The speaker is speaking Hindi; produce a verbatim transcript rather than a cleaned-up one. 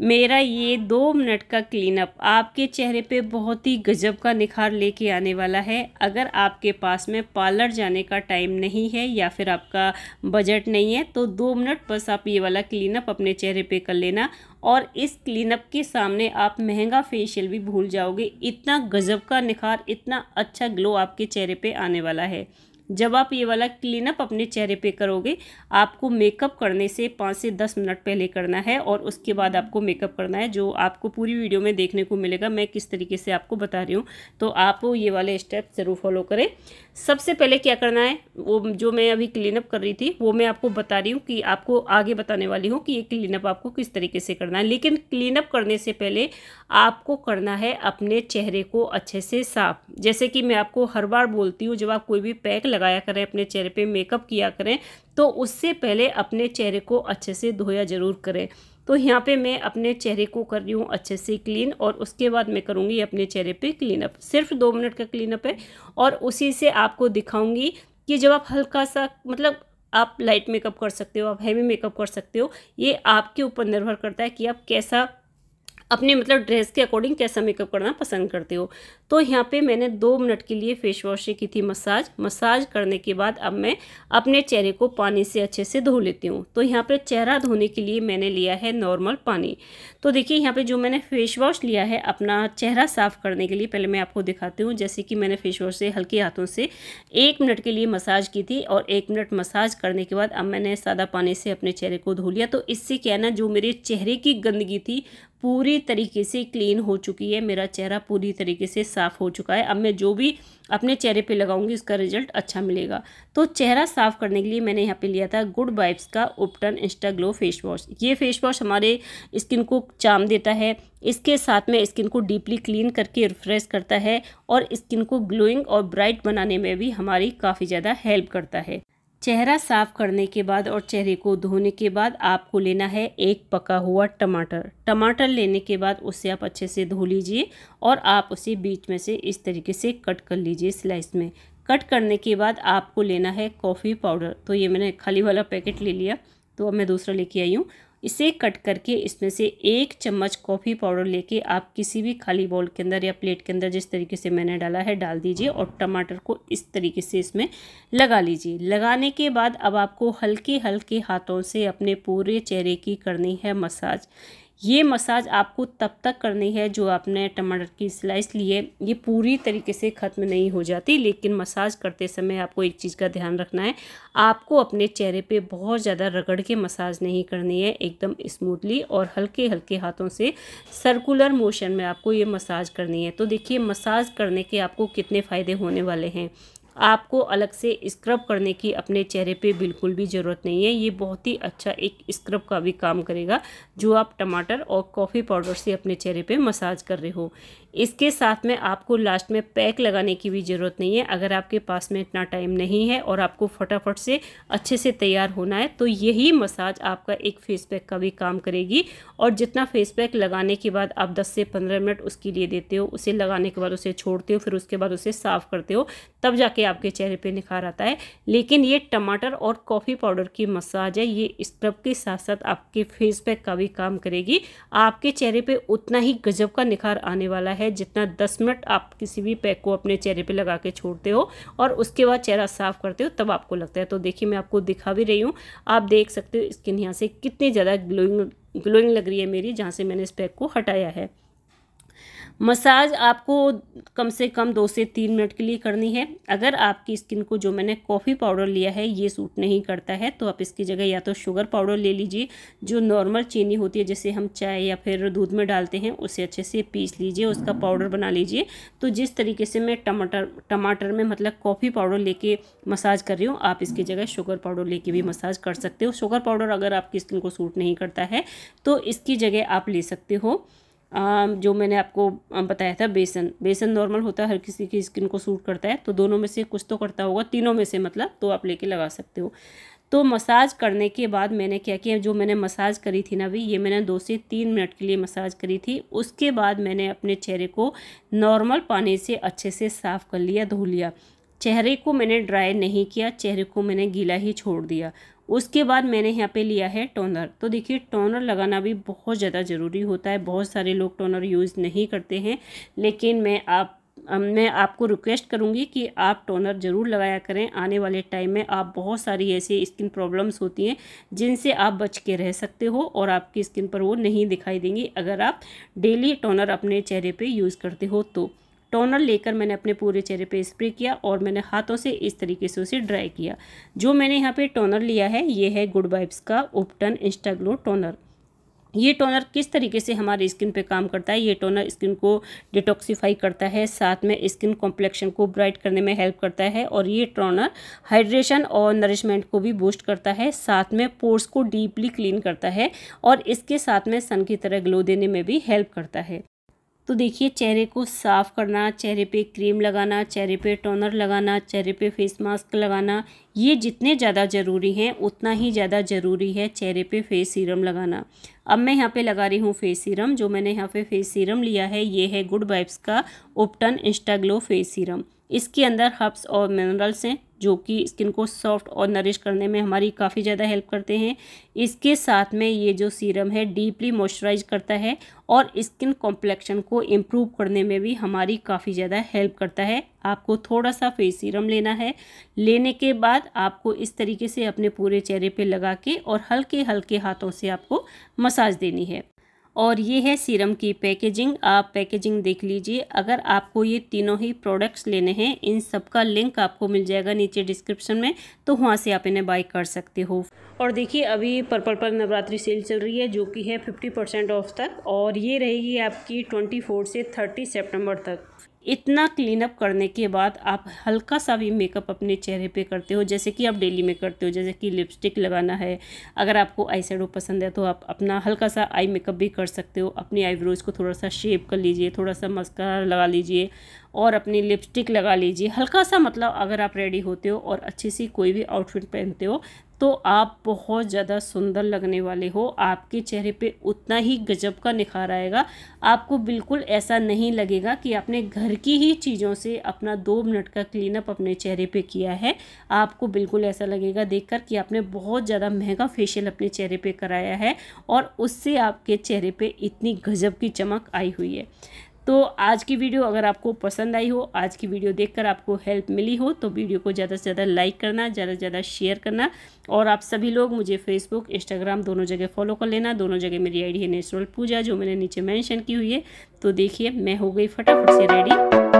मेरा ये दो मिनट का क्लीनअप आपके चेहरे पे बहुत ही गजब का निखार लेके आने वाला है। अगर आपके पास में पार्लर जाने का टाइम नहीं है या फिर आपका बजट नहीं है तो दो मिनट बस आप ये वाला क्लीनअप अपने चेहरे पे कर लेना और इस क्लीनअप के सामने आप महंगा फेशियल भी भूल जाओगे। इतना गजब का निखार, इतना अच्छा ग्लो आपके चेहरे पे आने वाला है। जब आप ये वाला क्लीनअप अपने चेहरे पे करोगे, आपको मेकअप करने से पाँच से दस मिनट पहले करना है और उसके बाद आपको मेकअप करना है, जो आपको पूरी वीडियो में देखने को मिलेगा। मैं किस तरीके से आपको बता रही हूँ, तो आप ये वाले स्टेप ज़रूर फॉलो करें। सबसे पहले क्या करना है, वो जो मैं अभी क्लीनअप कर रही थी वो मैं आपको बता रही हूँ, कि आपको आगे बताने वाली हूँ कि ये क्लीनअप आपको किस तरीके से करना है। लेकिन क्लीनअप करने से पहले आपको करना है अपने चेहरे को अच्छे से साफ। जैसे कि मैं आपको हर बार बोलती हूँ, जब आप कोई भी पैक लगाया करें, अपने चेहरे पे मेकअप किया करें, तो उससे पहले अपने चेहरे को अच्छे से धोया जरूर करें। तो यहाँ पे मैं अपने चेहरे को कर रही हूँ अच्छे से क्लीन और उसके बाद मैं करूँगी अपने चेहरे पे क्लीनअप। सिर्फ दो मिनट का क्लीनअप है और उसी से आपको दिखाऊंगी कि जब आप हल्का सा, मतलब आप लाइट मेकअप कर सकते हो, आप हैवी मेकअप कर सकते हो, ये आपके ऊपर निर्भर करता है कि आप कैसा अपने मतलब ड्रेस के अकॉर्डिंग कैसा मेकअप करना पसंद करते हो। तो यहाँ पे मैंने दो मिनट के लिए फेस वॉश से की थी मसाज। मसाज करने के बाद अब मैं अपने चेहरे को पानी से अच्छे से धो लेती हूँ। तो यहाँ पे चेहरा धोने के लिए मैंने लिया है नॉर्मल पानी। तो देखिए यहाँ पे जो मैंने फेस वॉश लिया है अपना चेहरा साफ़ करने के लिए, पहले मैं आपको दिखाती हूँ। जैसे कि मैंने फेस वॉश से हल्के हाथों से एक मिनट के लिए मसाज की थी और एक मिनट मसाज करने के बाद अब मैंने सादा पानी से अपने चेहरे को धो लिया। तो इससे क्या है ना, जो मेरे चेहरे की गंदगी थी पूरी तरीके से क्लीन हो चुकी है, मेरा चेहरा पूरी तरीके से साफ़ हो चुका है। अब मैं जो भी अपने चेहरे पे लगाऊंगी उसका रिजल्ट अच्छा मिलेगा। तो चेहरा साफ़ करने के लिए मैंने यहाँ पे लिया था गुड वाइब्स का उबटन इंस्टा ग्लो फेस वॉश। ये फेस वॉश हमारे स्किन को चाम देता है, इसके साथ में स्किन को डीपली क्लीन करके रिफ्रेश करता है और स्किन को ग्लोइंग और ब्राइट बनाने में भी हमारी काफ़ी ज़्यादा हेल्प करता है। चेहरा साफ़ करने के बाद और चेहरे को धोने के बाद आपको लेना है एक पका हुआ टमाटर। टमाटर लेने के बाद उसे आप अच्छे से धो लीजिए और आप उसे बीच में से इस तरीके से कट कर लीजिए स्लाइस में। कट करने के बाद आपको लेना है कॉफ़ी पाउडर। तो ये मैंने खाली वाला पैकेट ले लिया, तो अब मैं दूसरा लेके आई हूँ। इसे कट करके इसमें से एक चम्मच कॉफ़ी पाउडर लेके आप किसी भी खाली बाउल के अंदर या प्लेट के अंदर, जिस तरीके से मैंने डाला है, डाल दीजिए और टमाटर को इस तरीके से इसमें लगा लीजिए। लगाने के बाद अब आपको हल्के हल्के हाथों से अपने पूरे चेहरे की करनी है मसाज। ये मसाज आपको तब तक करनी है जो आपने टमाटर की स्लाइस लिए ये पूरी तरीके से ख़त्म नहीं हो जाती। लेकिन मसाज करते समय आपको एक चीज़ का ध्यान रखना है, आपको अपने चेहरे पे बहुत ज़्यादा रगड़ के मसाज नहीं करनी है, एकदम स्मूथली और हल्के हल्के हाथों से सर्कुलर मोशन में आपको ये मसाज करनी है। तो देखिए मसाज करने के आपको कितने फ़ायदे होने वाले हैं। आपको अलग से स्क्रब करने की अपने चेहरे पे बिल्कुल भी ज़रूरत नहीं है। ये बहुत ही अच्छा एक स्क्रब का भी काम करेगा, जो आप टमाटर और कॉफ़ी पाउडर से अपने चेहरे पे मसाज कर रहे हो। इसके साथ में आपको लास्ट में पैक लगाने की भी ज़रूरत नहीं है। अगर आपके पास में इतना टाइम नहीं है और आपको फटाफट से अच्छे से तैयार होना है, तो यही मसाज आपका एक फेस पैक का भी काम करेगी। और जितना फेस पैक लगाने के बाद आप दस से पंद्रह मिनट उसके लिए देते हो, उसे लगाने के बाद उसे छोड़ते हो, फिर उसके बाद उसे साफ़ करते हो, तब जाके आपके चेहरे पे निखार आता है। लेकिन ये टमाटर और कॉफ़ी पाउडर की मसाज है, ये स्क्रब के साथ साथ आपके फेस पैक का भी काम करेगी। आपके चेहरे पे उतना ही गजब का निखार आने वाला है जितना दस मिनट आप किसी भी पैक को अपने चेहरे पे लगा के छोड़ते हो और उसके बाद चेहरा साफ़ करते हो, तब आपको लगता है। तो देखिए मैं आपको दिखा भी रही हूँ, आप देख सकते हो स्किन यहाँ से कितनी ज़्यादा ग्लोइंग ग्लोइंग लग रही है मेरी, जहाँ से मैंने इस पैक को हटाया है। मसाज आपको कम से कम दो से तीन मिनट के लिए करनी है। अगर आपकी स्किन को जो मैंने कॉफ़ी पाउडर लिया है ये सूट नहीं करता है, तो आप इसकी जगह या तो शुगर पाउडर ले लीजिए, जो नॉर्मल चीनी होती है, जैसे हम चाय या फिर दूध में डालते हैं, उसे अच्छे से पीस लीजिए, उसका पाउडर बना लीजिए। तो जिस तरीके से मैं टमाटर टमाटर में मतलब कॉफ़ी पाउडर लेके मसाज कर रही हूँ, आप इसकी जगह शुगर पाउडर लेके भी मसाज कर सकते हो। शुगर पाउडर अगर आपकी स्किन को सूट नहीं करता है तो इसकी जगह आप ले सकते हो जो मैंने आपको बताया था बेसन। बेसन नॉर्मल होता है, हर किसी की स्किन को सूट करता है, तो दोनों में से कुछ तो करता होगा, तीनों में से मतलब, तो आप लेके लगा सकते हो। तो मसाज करने के बाद मैंने क्या किया, जो मैंने मसाज करी थी ना भी, ये मैंने दो से तीन मिनट के लिए मसाज करी थी। उसके बाद मैंने अपने चेहरे को नॉर्मल पानी से अच्छे से साफ़ कर लिया, धो लिया। चेहरे को मैंने ड्राई नहीं किया, चेहरे को मैंने गीला ही छोड़ दिया। उसके बाद मैंने यहाँ पे लिया है टोनर। तो देखिए टोनर लगाना भी बहुत ज़्यादा ज़रूरी होता है, बहुत सारे लोग टोनर यूज़ नहीं करते हैं, लेकिन मैं आप मैं आपको रिक्वेस्ट करूंगी कि आप टोनर ज़रूर लगाया करें। आने वाले टाइम में आप बहुत सारी ऐसी स्किन प्रॉब्लम्स होती हैं जिनसे आप बच के रह सकते हो और आपकी स्किन पर वो नहीं दिखाई देंगी अगर आप डेली टोनर अपने चेहरे पे यूज़ करते हो। तो टोनर लेकर मैंने अपने पूरे चेहरे पे स्प्रे किया और मैंने हाथों से इस तरीके से उसे ड्राई किया। जो मैंने यहाँ पे टोनर लिया है ये है गुड वाइब्स का उबटन इंस्टा ग्लो टोनर। ये टोनर किस तरीके से हमारी स्किन पे काम करता है, ये टोनर स्किन को डिटॉक्सीफाई करता है, साथ में स्किन कॉम्प्लेक्शन को ब्राइट करने में हेल्प करता है और ये टोनर हाइड्रेशन और नरिशमेंट को भी बूस्ट करता है, साथ में पोर्स को डीपली क्लीन करता है और इसके साथ में सन की तरह ग्लो देने में भी हेल्प करता है। तो देखिए चेहरे को साफ़ करना, चेहरे पे क्रीम लगाना, चेहरे पे टोनर लगाना, चेहरे पे फेस मास्क लगाना, ये जितने ज़्यादा ज़रूरी हैं उतना ही ज़्यादा ज़रूरी है चेहरे पे फेस सीरम लगाना। अब मैं यहाँ पे लगा रही हूँ फेस सीरम। जो मैंने यहाँ पे फेस सीरम लिया है ये है गुड वाइब्स का उबटन इंस्टा ग्लो फेस सीरम। इसके अंदर हर्ब्स और मिनरल्स हैं जो कि स्किन को सॉफ्ट और नरिश करने में हमारी काफ़ी ज़्यादा हेल्प करते हैं। इसके साथ में ये जो सीरम है डीपली मॉइस्चराइज करता है और स्किन कॉम्प्लेक्शन को इम्प्रूव करने में भी हमारी काफ़ी ज़्यादा हेल्प करता है। आपको थोड़ा सा फेस सीरम लेना है, लेने के बाद आपको इस तरीके से अपने पूरे चेहरे पे लगा के और हल्के हल्के हाथों से आपको मसाज देनी है। और ये है सीरम की पैकेजिंग, आप पैकेजिंग देख लीजिए। अगर आपको ये तीनों ही प्रोडक्ट्स लेने हैं इन सब का लिंक आपको मिल जाएगा नीचे डिस्क्रिप्शन में, तो वहाँ से आप इन्हें बाय कर सकते हो। और देखिए अभी पर्पल पर नवरात्रि सेल चल रही है जो कि है पचास परसेंट ऑफ तक और ये रहेगी आपकी चौबीस से तीस सितंबर तक। इतना क्लीनअप करने के बाद आप हल्का सा भी मेकअप अपने चेहरे पे करते हो जैसे कि आप डेली में करते हो, जैसे कि लिपस्टिक लगाना है, अगर आपको आई शेडो पसंद है तो आप अपना हल्का सा आई मेकअप भी कर सकते हो। अपनी आईब्रोज़ को थोड़ा सा शेप कर लीजिए, थोड़ा सा मस्कारा लगा लीजिए और अपनी लिपस्टिक लगा लीजिए हल्का सा। मतलब अगर आप रेडी होते हो और अच्छी सी कोई भी आउटफिट पहनते हो तो आप बहुत ज़्यादा सुंदर लगने वाले हो। आपके चेहरे पे उतना ही गजब का निखार आएगा, आपको बिल्कुल ऐसा नहीं लगेगा कि आपने घर की ही चीज़ों से अपना दो मिनट का क्लीनअप अपने चेहरे पे किया है। आपको बिल्कुल ऐसा लगेगा देखकर कि आपने बहुत ज़्यादा महंगा फेशियल अपने चेहरे पे कराया है और उससे आपके चेहरे पे इतनी गजब की चमक आई हुई है। तो आज की वीडियो अगर आपको पसंद आई हो, आज की वीडियो देखकर आपको हेल्प मिली हो, तो वीडियो को ज़्यादा से ज़्यादा लाइक करना, ज़्यादा से ज़्यादा शेयर करना और आप सभी लोग मुझे फेसबुक इंस्टाग्राम दोनों जगह फॉलो कर लेना। दोनों जगह मेरी आईडी है नेचुरल पूजा जो मैंने नीचे मेंशन की हुई है। तो देखिए मैं हो गई फटाफट से रेडी।